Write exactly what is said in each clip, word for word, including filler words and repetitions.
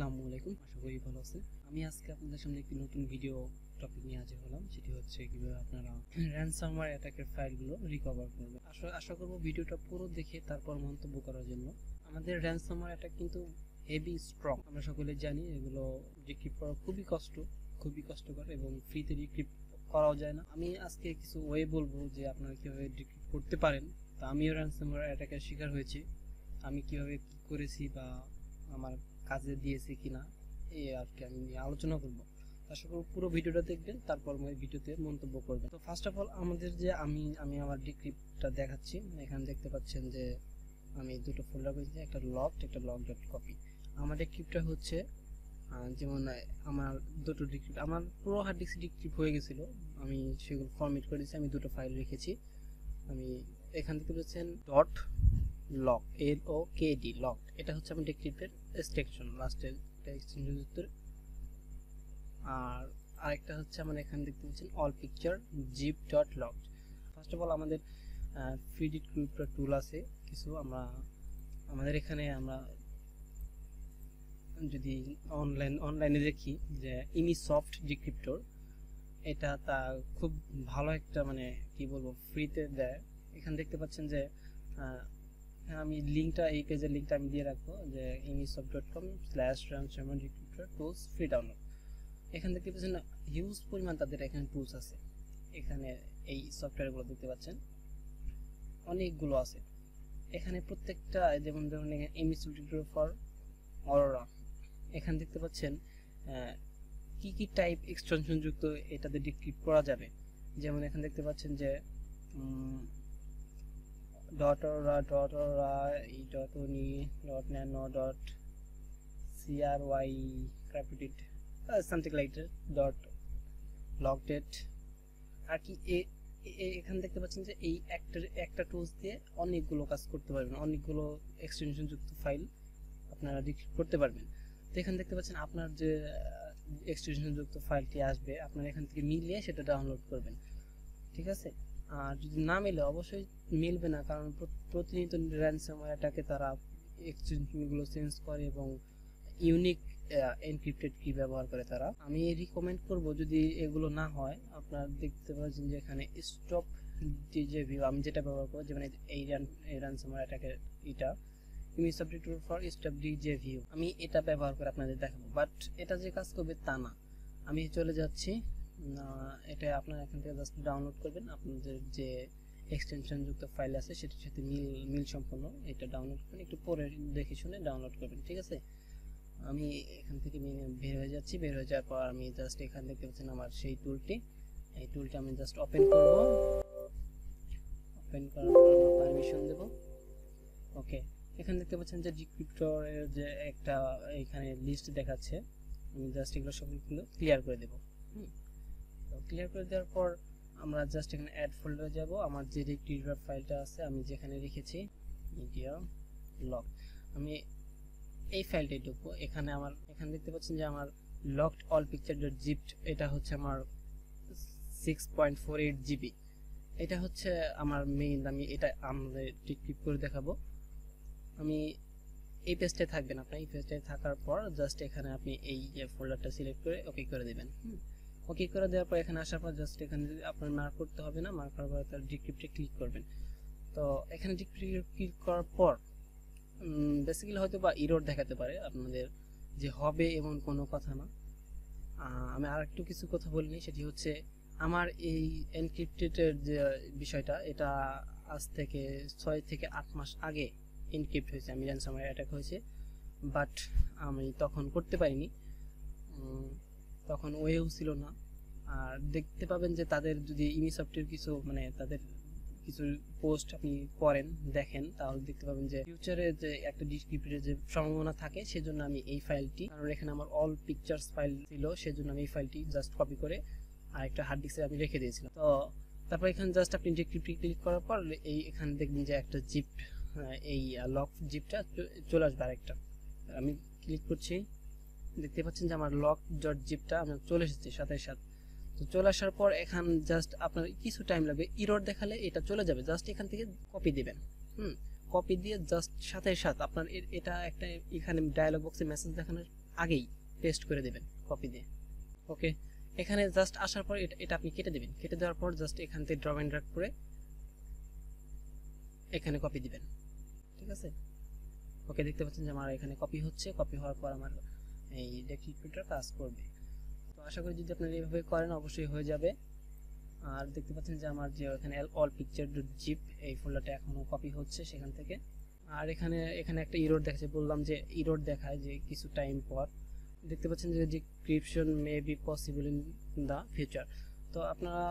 আসসালামু আলাইকুম, আশা করি ভালো আছেন। আমি আজকে আপনাদের সামনে একটি নতুন ভিডিও টপিক নিয়ে হাজির হলাম, সেটি হচ্ছে কিভাবে আপনারা র্যানসামওয়্যার অ্যাটাকের ফাইলগুলো রিকভার করবেন। আশা করব ভিডিওটা পুরো দেখে তারপর মন্তব্য করার জন্য। আমাদের র্যানসামওয়্যার অ্যাটাক কিন্তু হেভি স্ট্রং, আমরা সকলে জানি এগুলো ডিক্রিপ্ট করা খুবই কষ্ট, খুবই কষ্টকর এবং ফ্রিতে ডিক্রিপ্ট করাও যায় না। আমি আজকে কিছু ওয়ে বলবো যে আপনারা কীভাবে ডিক্রিপ্ট করতে পারেন। তো আমিও র্যানসামওয়্যার অ্যাটাকের শিকার হয়েছি, আমি কিভাবে কী করেছি বা আমার কাজে দিয়েছি কিনা এই আর কি আমি আলোচনা করবো। আশা করি পুরো ভিডিওটা দেখবেন, তারপর আমি ভিডিওতে মন্তব্য করবেন। তো ফার্স্ট অফ অল আমাদের যে আমি আমি আমার ডিক্রিপ্টটা দেখাচ্ছি। এখানে দেখতে পাচ্ছেন যে আমি দুটো ফোল্ডার করেছি, একটা লকড একটা লক ডট কপি। আমার ডিক্রিপ্টটা হচ্ছে যেমন আমার দুটো ডিক্রিপ্ট, আমার পুরো হার্ড ডিস্ক ডিক্রিপ্ট হয়ে গেছিলো, আমি সেগুলো ফরম্যাট করে দিয়েছি। আমি দুটো ফাইল রেখেছি, আমি এখান থেকে বলছেন dot lock L O K D lock, এটা হচ্ছে আমি ডিক্রিপ্টের এক্সটেনশন, লাস্টের এক্সটেনশন উত্তর। আর আরেকটা হচ্ছে আমরা এখানে দেখতে পাচ্ছেন all picture zip dot lock. First of all আমাদের ফ্রি ডিক্রিপ্ট টুল আছে কিছু, আমরা আমাদের এখানে আমরা যদি অনলাইন অনলাইনে দেখি যে emsisoft ডিক্রিপ্টর, এটা তা খুব ভালো একটা মানে কি বলবো ফ্রিতে দেয়। এখানে দেখতে পাচ্ছেন যে আমি লিঙ্কটা এই পেজের লিঙ্কটা আমি দিয়ে রাখবো যে emsisoft dot com slash ransomware decryptor tools free download. এখানে দেখতে পাচ্ছেন হিউজ পরিমাণ তাদের এখানে টুলস আছে, এখানে এই সফটওয়্যারগুলো দেখতে পাচ্ছেন অনেকগুলো আছে। এখানে প্রত্যেকটা যেমন ধরুন emsisoft ডিক্রিপ্টর ফর অরোরা, এখানে দেখতে পাচ্ছেন কি কি টাইপ এক্সটেনশন যুক্ত এটাতে ডিক্রিপ্ট করা যাবে। যেমন এখানে দেখতে পাচ্ছেন যে dot aurora dot aurora E dot ওনি dot nano dot CRY crypted something like that dot লগডেট আর কি। এখানে দেখতে পাচ্ছেন যে এই একটা একটা টুলস দিয়ে অনেকগুলো কাজ করতে পারবেন, অনেকগুলো এক্সটেনশন যুক্ত ফাইল আপনারা ডিক্রিপ্ট করতে পারবেন। তো এখানে দেখতে পাচ্ছেন আপনার যে এক্সটেনশন যুক্ত ফাইলটি আসবে, আপনারা এখান থেকে মিলিয়ে সেটা ডাউনলোড করবেন, ঠিক আছে। আর যদি না মেলে অবশ্যই মিলবে না, কারণ প্রতিনিয়ত র্যানসামওয়্যার অ্যাটাকে তারা এক্সটেনশনগুলো চেঞ্জ করে এবং ইউনিক এনক্রিপ্টেড কি ব্যবহার করে তারা। আমি রিকমেন্ড করব যদি এগুলো না হয় আপনারা দেখতে পাচ্ছেন যে এখানে স্টপ যে ভিউ আমি যেটা ব্যবহার করব, যেমন এই র্যানসামওয়্যার অ্যাটাকের এটা emsisoft ডিক্রিপ্টর ফর স্টপ যে ভিউ, আমি এটা ব্যবহার করে আপনাদের দেখাবো, বাট এটা যে কাজ করবে তা না। আমি চলে যাচ্ছি, এটা আপনারা এখান থেকে জাস্ট ডাউনলোড করবেন, আপনাদের যে এক্সটেনশন যুক্ত ফাইল আছে সেটার সাথে মিল মিল সম্পন্ন এটা ডাউনলোড করবেন, একটু পরে দেখে শুনে ডাউনলোড করবেন, ঠিক আছে। আমি এখান থেকে বের হয়ে যাচ্ছি, বের হয়ে যাওয়ার পর আমি জাস্ট এখান থেকে দেখছেন আমার সেই টুলটি, এই টুলটা আমি জাস্ট ওপেন করব। ওপেন করার পর আমরা পারমিশন দেব, ওকে। এখানে দেখতে পাচ্ছেন যে ডিক্রিপ্টরের যে একটা এখানে লিস্ট দেখাচ্ছে, আমি জাস্ট এগুলো সবগুলো ক্লিয়ার করে দেব। তো ক্লিয়ার করে দেওয়ার পর আমরা জাস্ট এখানে অ্যাড ফোল্ডারে যাব, আমার যে ডিক্রিপ্টর ফাইলটা আছে আমি যেখানে রেখেছি মিডিয়া লক, আমি এই ফাইলটি ঢুকবো। এখানে আমার এখানে দেখতে পাচ্ছেন যে আমার locked all picture dot zip, এটা হচ্ছে আমার six point four eight GB, এটা হচ্ছে আমার মেইন, আমি এটা আমাদের ডিক্রিপ্ট করে দেখাবো। আমি এই পেজটায় থাকবেন, আপনার এই পেজটায় থাকার পর জাস্ট এখানে আপনি এই ফোল্ডারটা সিলেক্ট করে ওকে করে দেবেন। হুম, ওকে করে দেওয়ার পর এখানে আসার পর জাস্ট এখানে আপনার মার্ক করতে হবে না, মার্ক করার পর তার ডিক্রিপ্টে ক্লিক করবেন। তো এখানে ডিক্রিপ্ট ক্লিক করার পর বেসিক্যালি হয়তো বা ইরোর দেখাতে পারে আপনাদের, যে হবে এমন কোনো কথা না। আমি আর একটু কিছু কথা বলিনি, সেটি হচ্ছে আমার এই এনক্রিপ্টেডের যে বিষয়টা, এটা আজ থেকে ছয় থেকে আট মাস আগে এনক্রিপ্ট হয়েছে, আমি র্যানসামওয়্যার অ্যাটাক হয়েছে, বাট আমি তখন করতে পারিনি, তখন ওয়েও ছিল না। আর দেখতে পাবেন যে তাদের যদি emsisoft-এর কিছু মানে তাদের কিছু পোস্ট আপনি করেন দেখেন, তাহলে দেখতে পাবেন যে ফিউচারে যে একটা ডিক্রিপ্টের যে সম্ভাবনা থাকে, সেজন্য আমি এই ফাইলটি, কারণ এখানে আমার অল পিকচার্স ফাইল ছিল, সেজন্য আমি এই ফাইলটি জাস্ট কপি করে আর একটা হার্ড ডিস্কে আমি রেখে দিয়েছিলাম। তো তারপর এখানে জাস্ট আপনি ডিক্রিপ্টে ক্লিক করার পর এই এখানে দেখবেন যে একটা জিপ, এই লক জিপটা চলে আসবে। আরেকটা আমি ক্লিক করছি, দেখতে পাচ্ছেন যে আমার লক ডট জিপটা আমি চলে এসেছি সাথে সাথে। তো চলে আসার পর এখান জাস্ট আপনার কিছু টাইম লাগবে, ইরোর দেখালে এটা চলে যাবে, জাস্ট এখান থেকে কপি দেবেন। হুম, কপি দিয়ে জাস্ট সাথে সাথে আপনার এটা একটা এখানে ডায়ালগ বক্সে মেসেজ দেখানোর আগেই পেস্ট করে দেবেন কপি দিয়ে। ওকে, এখানে জাস্ট আসার পর এটা আপনি কেটে দেবেন, কেটে দেওয়ার পর জাস্ট এখান থেকে ড্রপ এন্ড ড্র্যাগ করে এখানে কপি দিবেন। ঠিক আছে, ওকে, দেখতে পাচ্ছেন যে আমার এখানে কপি হচ্ছে। কপি হওয়ার পর আমার এই ডেস্কটপ প্রিন্টার কাজ করবে। তো আশা করি যদি আপনারা এইভাবে করেন অবশ্যই হয়ে যাবে। আর দেখতে পাচ্ছেন যে আমার যে এখানে অল পিকচার ডট জিপ এই ফোল্ডারটা এখনো কপি হচ্ছে সেখান থেকে। আর এখানে এখানে একটা ইরোর দেখাচ্ছে, বললাম যে ইরোর দেখায় যে কিছু টাইম পর। দেখতে পাচ্ছেন যে description may be possible in the future. তো আপনারা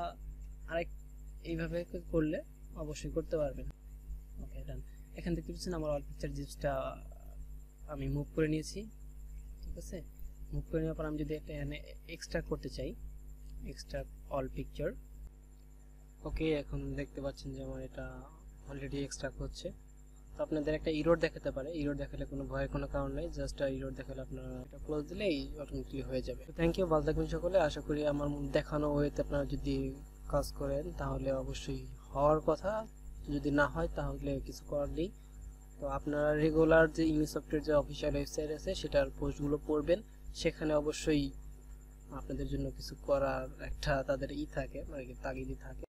আরেক এইভাবে করলে অবশ্যই করতে পারবেন। ওকে ডান, এখানে দেখতে পাচ্ছেন আমার অল পিকচার জিপসটা আমি মুভ করে নিয়েছি। ঠিক আছে, মুভ করে নেওয়ার পর আমি যদি একটা এখানে এক্সট্রা করতে চাই, এক্সট্রা অল পিকচার। ওকে, এখন দেখতে পাচ্ছেন যে আমার এটা অলরেডি এক্সট্রাক্ট হচ্ছে। তো আপনাদের একটা ইরোর দেখাতে পারে, ইরোর দেখালে কোনো ভয়ের কোনো কারণ নেই, জাস্ট ইরোর দেখালে আপনারা এটা ক্লোজ দিলেই অটোমেটিকলি হয়ে যাবে। তো থ্যাংক ইউ, ভালো থাকবেন সকলে। আশা করি আমার দেখানো ওয়েতে আপনারা যদি কাজ করেন তাহলে অবশ্যই হওয়ার কথা, যদি না হয় তাহলে কিছু করার নেই। তো আপনারা রেগুলার যে ইমিসফটের যে অফিসিয়াল ওয়েবসাইট আছে সেটার পোস্টগুলো পড়বেন, সেখানে অবশ্যই আপনাদের জন্য কিছু করার একটা তাদের ই থাকে, মানে তাগিদই থাকে।